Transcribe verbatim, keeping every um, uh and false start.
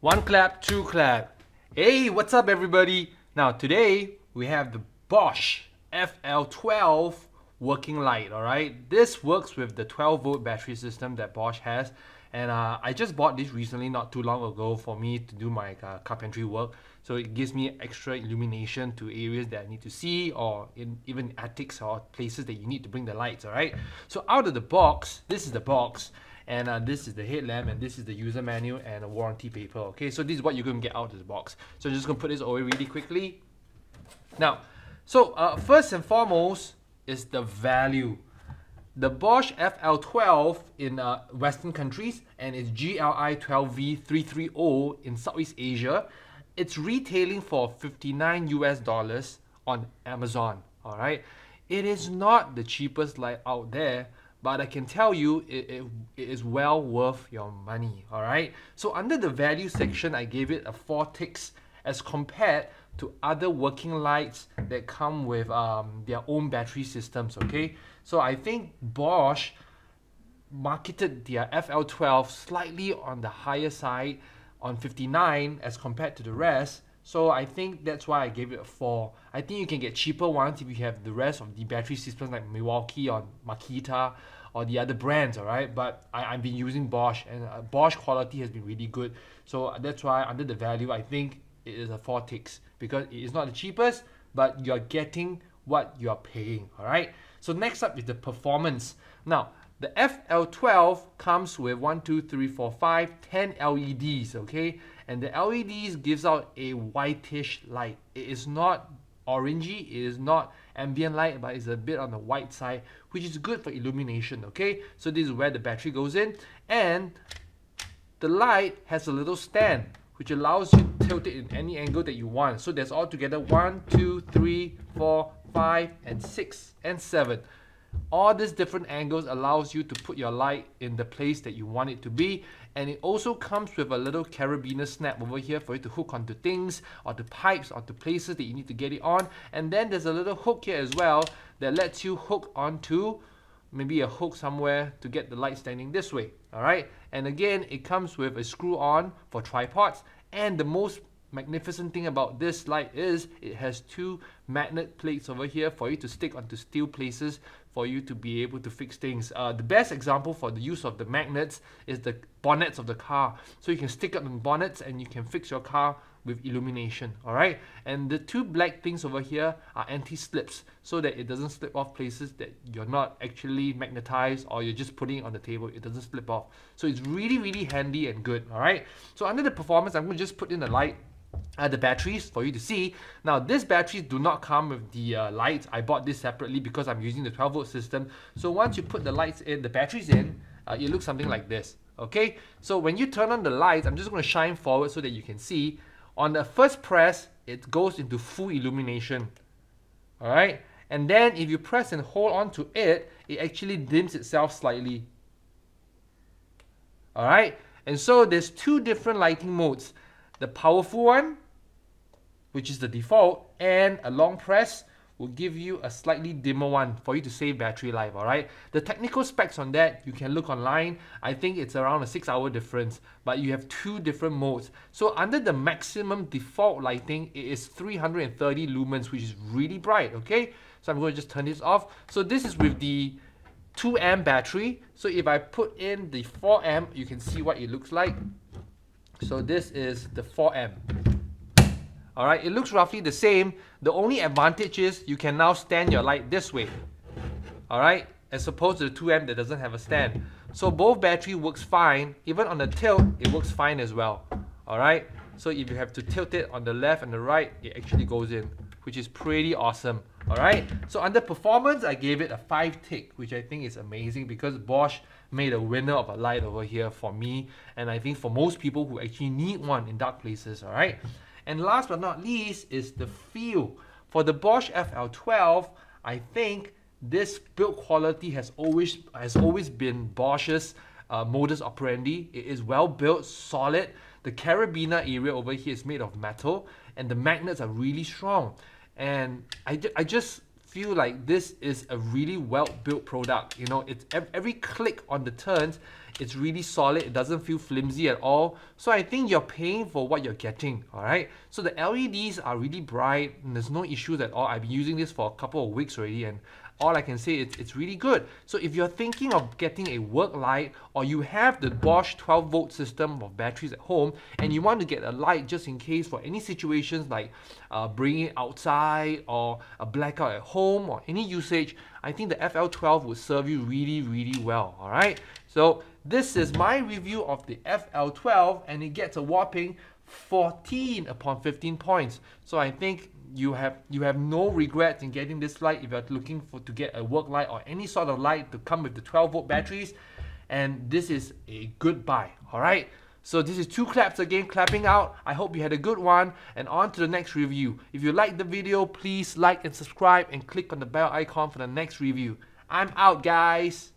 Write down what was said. One clap, two clap. Hey, what's up everybody? Now today we have the Bosch F L twelve working light, alright? This works with the twelve volt battery system that Bosch has, and uh, I just bought this recently not too long ago for me to do my uh, carpentry work, so it gives me extra illumination to areas that I need to see, or in even attics or places that you need to bring the lights, alright? So out of the box, this is the box. And uh, this is the headlamp, and this is the user manual and a warranty paper. Okay, so this is what you're going to get out of this box. So I'm just going to put this away really quickly. Now, so uh, first and foremost is the value. The Bosch F L twelve in uh, Western countries, and its G L I twelve V three thirty in Southeast Asia, it's retailing for fifty-nine U S dollars on Amazon. All right, it is not the cheapest light out there, but I can tell you it, it, it is well worth your money, all right? So under the value section, I gave it a four ticks as compared to other working lights that come with um, their own battery systems, okay? So I think Bosch marketed their F L twelve slightly on the higher side, on fifty-nine as compared to the rest. So I think that's why I gave it a four. I think you can get cheaper ones if you have the rest of the battery systems like Milwaukee or Makita or the other brands, all right? But I, I've been using Bosch, and uh, Bosch quality has been really good. So that's why under the value, I think it is a four ticks, because it is not the cheapest, but you're getting what you're paying, all right? So next up is the performance. Now, the F L twelve comes with one, two, three, four, five, ten L E Ds, okay? And the L E Ds gives out a whitish light. It is not orangey, it is not ambient light, but it's a bit on the white side, which is good for illumination, okay? So this is where the battery goes in, and the light has a little stand, which allows you to tilt it in any angle that you want. So there's altogether one, two, three, four, five, and six, and seven. All these different angles allows you to put your light in the place that you want it to be, and it also comes with a little carabiner snap over here for you to hook onto things or the pipes or the places that you need to get it on. And then there's a little hook here as well that lets you hook onto maybe a hook somewhere to get the light standing this way, all right? And again, it comes with a screw on for tripods, and the most magnificent thing about this light is it has two magnet plates over here for you to stick onto steel places for you to be able to fix things. Uh, the best example for the use of the magnets is the bonnets of the car. So you can stick it on bonnets and you can fix your car with illumination, all right? And the two black things over here are anti-slips, so that it doesn't slip off places that you're not actually magnetized, or you're just putting it on the table, it doesn't slip off. So it's really, really handy and good, all right? So under the performance, I'm gonna just put in the light. Uh, the batteries for you to see. Now, these batteries do not come with the uh, lights. I bought this separately because I'm using the twelve volt system. So once you put the lights in, the batteries in, uh, it looks something like this, okay? So when you turn on the lights, I'm just gonna shine forward so that you can see. On the first press, it goes into full illumination, all right? And then if you press and hold on to it, it actually dims itself slightly, all right? And so there's two different lighting modes. The powerful one, which is the default, and a long press will give you a slightly dimmer one for you to save battery life, all right? The technical specs on that, you can look online. I think it's around a six hour difference, but you have two different modes. So under the maximum default lighting, it is three hundred thirty lumens, which is really bright, okay? So I'm gonna just turn this off. So this is with the two amp battery. So if I put in the four amp, you can see what it looks like. So this is the four amp. All right, it looks roughly the same. The only advantage is you can now stand your light this way. All right, as opposed to the two amp that doesn't have a stand. So both battery works fine. Even on the tilt, it works fine as well. All right, so if you have to tilt it on the left and the right, it actually goes in, which is pretty awesome. All right, so under performance, I gave it a five tick, which I think is amazing because Bosch made a winner of a light over here for me, and I think for most people who actually need one in dark places, all right? And last but not least is the feel. For the Bosch F L twelve, I think this build quality has always, has always been Bosch's uh, modus operandi. It is well built, solid. The carabiner area over here is made of metal, and the magnets are really strong. And I, I just feel like this is a really well-built product. You know, it's every click on the turns, it's really solid. It doesn't feel flimsy at all. So I think you're paying for what you're getting, all right? So the L E Ds are really bright and there's no issues at all. I've been using this for a couple of weeks already, and all I can say is it's really good. So if you're thinking of getting a work light, or you have the Bosch twelve volt system of batteries at home and you want to get a light just in case for any situations like uh, bringing it outside or a blackout at home or any usage, I think the F L twelve would serve you really, really well, all right? So this is my review of the F L twelve, and it gets a whopping fourteen upon fifteen points. So I think you have you have no regrets in getting this light if you're looking for to get a work light or any sort of light to come with the twelve volt batteries. And this is a good buy, all right? So this is Two Claps again, clapping out. I hope you had a good one, and on to the next review. If you liked the video, please like and subscribe and click on the bell icon for the next review. I'm out, guys.